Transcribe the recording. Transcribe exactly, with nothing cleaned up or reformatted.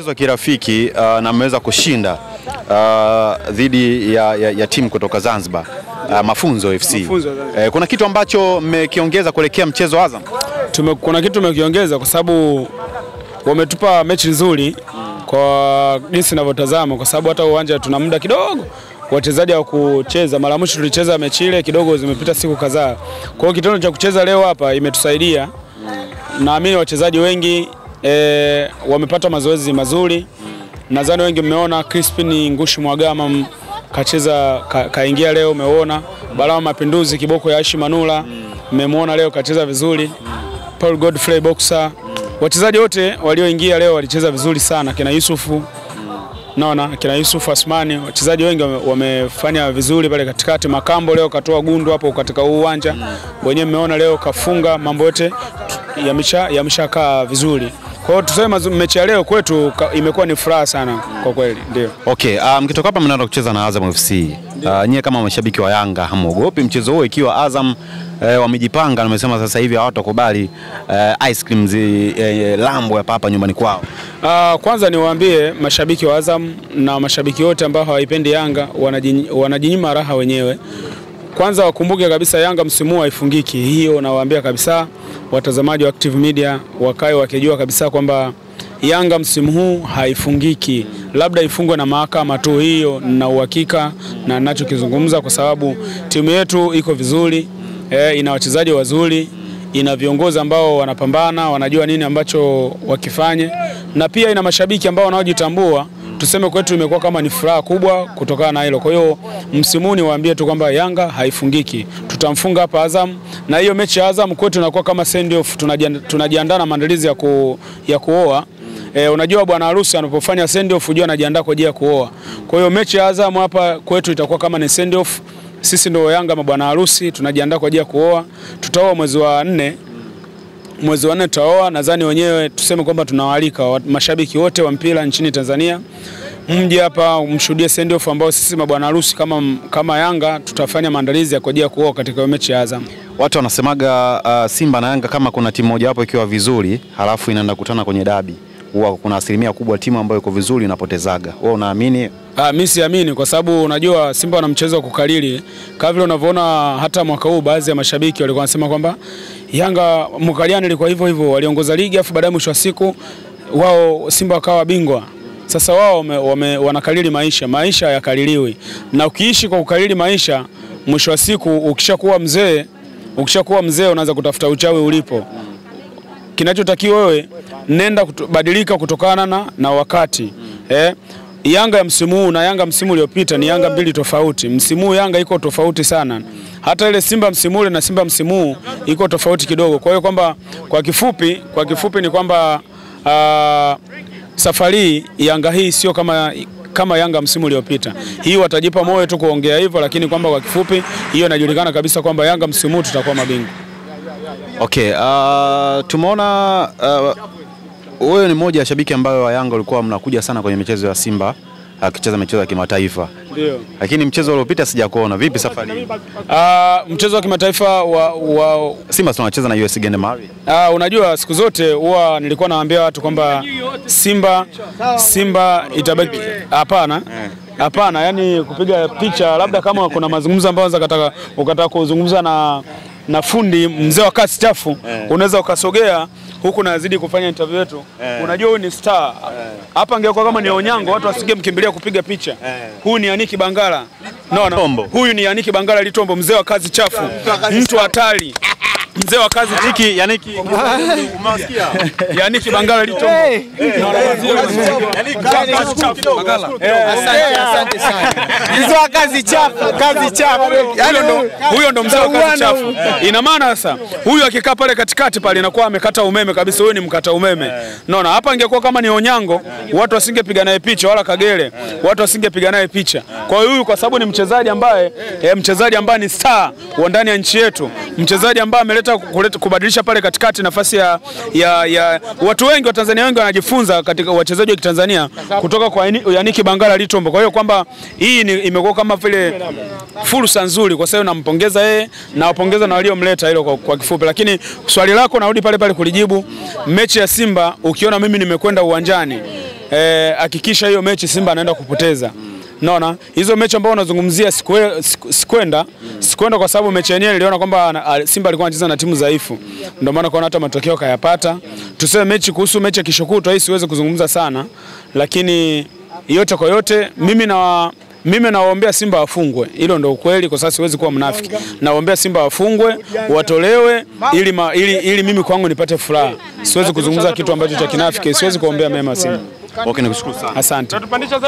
Mchezo kirafiki uh, na ameweza kushinda uh, dhidi ya, ya, ya timu kutoka Zanzibar uh, Mafunzo F C. Mafunzo, eh, kuna kitu ambacho mmekiongeza kuelekea mchezo wa Azam? Tume, kuna kitu mmekiongeza kwa sababu wametupa mechi nzuri kwa jinsi ninavyotazama, kwa sababu hata uwanja tuna muda kidogo wachezaji wa kucheza. Mara mwisho tulicheza mechi ile kidogo zimepita siku kadhaa. Kwa hiyo kitendo cha kucheza leo hapa imetusaidia. Naamini wachezaji wengi E, wamepata mazoezi mazuri. Nadhani wengi mmeona Crispin Ngushi Mwagama kacheza, ka, kaingia leo, umeona Balaa Mapinduzi Kiboko ya Ashi Manula mmemwona leo kacheza vizuri. Paul Godfrey Boxer, wachezaji wote walioingia leo walicheza vizuri sana. Kina Yusuf, naona kina Yusuf Asmani, wachezaji wengi wamefanya vizuri pale katikati. Makambo leo katoa gundu hapo katika uwanja, wenyewe mmeona leo kafunga, mambo yote yamesha yameshakaa vizuri. Kwa hiyo tuseme mechi ya leo kwetu imekuwa ni furaha sana kwa kweli, ndio. Okay, mkitoka um, hapa mnaenda kucheza na Azam F C. Uh, Nyie kama mashabiki wa Yanga hamuogopi mchezo huo ikiwa Azam eh, wamejipanga na wamesema sasa hivi hawatakubali eh, ice cream zi eh, lambo hapa hapa nyumbani kwao? Uh, kwanza niwaambie mashabiki wa Azam na mashabiki wote ambao hawaipendi Yanga wanajinyima raha wenyewe. Kwanza wakumbuke kabisa Yanga msimu haifungiki. Hiyo nawaambia kabisa watazamaji wa Active Media wakae wakijua kabisa kwamba Yanga msimu huu haifungiki. Labda ifungwe na mahakama tu, hiyo na uhakika na ninachokizungumza, kwa sababu timu yetu iko vizuri, e, ina wachezaji wazuri, ina viongozi ambao wanapambana, wanajua nini ambacho wakifanye, na pia ina mashabiki ambao wanaojitambua. Tuseme kwetu imekuwa kama ni furaha kubwa kutokana na hilo. Kwa hiyo msimu ni waambie tu kwamba Yanga haifungiki. Tutamfunga hapa Azam, na hiyo mechi ya Azam kwetu inakuwa kama send off. Tunajiandaa na maandalizi ya ku, ya kuoa. E, unajua bwana harusi anapofanya send off unajua anajiandaa kwa ajili ya kuoa. Kwa hiyo mechi ya Azam hapa kwetu itakuwa kama ni send off. Sisi ndio Yanga mabwana harusi, tunajiandaa kwa ajili ya kuoa. Tutaoa mwezi wa nne. Mwezi wa nne tutaoa. Nadhani wenyewe tuseme kwamba tunawaalika mashabiki wote wa mpira nchini Tanzania mje hapa mshuhudie send off ambao sisi mabwana harusi kama kama Yanga tutafanya maandalizi ya kujia kuoa katika mechi ya Azam. Watu wanasemaga uh, Simba na Yanga kama kuna timu moja hapo ikiwa vizuri halafu inaenda kutana kwenye dabi, huwa kuna asilimia kubwa timu ambayo iko vizuri inapotezaga. Wewe unaamini? Ah, mimi siamini, kwa sababu unajua Simba wana mchezo wa kukariri. Kama vile unavyoona hata mwaka huu baadhi ya mashabiki walikuwa wanasema kwamba Yanga mkaliani ilikuwa hivyo hivyo, waliongoza ligi afu baadaye mwisho wa siku wao Simba wakawa bingwa. Sasa wao wanakariri maisha, maisha yakaririwi. Na ukiishi kwa kukariri maisha, mwisho wa siku ukishakuwa mzee, ukishakuwa mzee unaanza kutafuta uchawi ulipo. Kinachotakiwa wewe nenda kubadilika kutokana na, na wakati. Eh? Yanga ya msimu na Yanga msimu uliopita ni Yanga mbili tofauti. Msimu Yanga iko tofauti sana. Hata ile Simba msimu ule na Simba msimu iko tofauti kidogo. Kwa hiyo kwamba kwa kifupi, kwa kifupi ni kwamba uh, safari Yanga hii sio kama kama Yanga msimu uliopita. Hii watajipa moyo tu kuongea hivyo, lakini kwamba kwa kifupi hiyo inajulikana kabisa kwamba Yanga msimu tutakuwa mabingwa. Okay, uh, tumeona wewe uh, ni mmoja ya shabiki ambayo wa Yanga ulikuwa mnakuja sana kwenye michezo ya Simba akicheza michezo ya kimataifa. Ndio. Lakini mchezo uliopita sijakuona. Vipi safari? Ah, mchezo wa kimataifa wa, wa Simba tunacheza na U S Gen Mali. Ah, unajua siku zote huwa nilikuwa naambia watu kwamba Simba Simba itabaki. Hapana. Hapana, yani kupiga picha labda kama kuna mazungumzo ambayo unataka ukataka kuzungumza na na fundi mzee wa kasi chafu, yeah. Unaweza ukasogea huku na azidi kufanya interview yetu, yeah. Unajua huyu ni star hapa, yeah. Ingekuwa kama ni Onyango watu wasingemkimbilia kupiga picha, yeah. Huyu ni Yannick Bangala, no, no. Huyu ni Yannick Bangala Litombo, mzee wa kazi chafu, yeah. Mtu hatari, mzee wa kazi tiki Yannick umasikia Yannick Bangala Litombo, Bangala, asante asante sana, mzee wa kazi chafu, kazi chafu huyo ndo mzee wa kazi chafu. Ina maana sasa huyu akikaa pale katikati pale inakuwa amekata umeme kabisa. Huyo ni mkata umeme, naona hapa. Ingekuwa kama ni Onyango watu wasingepiga naye picha, wala Kagere watu wasingepiga naye picha. Kwa hiyo huyu kwa sababu ni mchezaji ambaye eh, mchezaji ambaye ni star wa ndani ya nchi yetu, mchezaji ambaye ameleta kubadilisha pale katikati nafasi ya, ya ya watu wengi wa Tanzania. Wengi wanajifunza katika wachezaji wa Tanzania kutoka kwa Yannick Bangala Litombo. Kwa hiyo kwamba hii imekuwa kama vile fursa nzuri, kwa sababu nampongeza yeye na wapongeza na waliomleta. Hilo kwa, kwa kifupi. Lakini swali lako narudi pale pale kulijibu. Mechi ya Simba ukiona mimi nimekwenda uwanjani, eh, hakikisha hiyo mechi Simba anaenda kupoteza. Naona hizo mechi ambazo unazungumzia sikwenda sikwenda kwa sababu mechi yenyewe niliona kwamba Simba alikuwa anacheza na timu dhaifu, ndio maana kwaona hata matokeo kayapata. Tuseme mechi kuhusu mechi ya kishokuto hii siweze kuzungumza sana, lakini yote kwa yote mimi na mimi naombea Simba wafungwe. Hilo ndio ukweli, kwa sababu siwezi kuwa mnafiki. Naombea Simba wafungwe, watolewe ili ma, ili ili mimi kwangu nipate furaha. Siwezi kuzungumza kitu ambacho cha kinafiki, siwezi kuombea mema Simba. Okay, nakushukuru sana. Asante.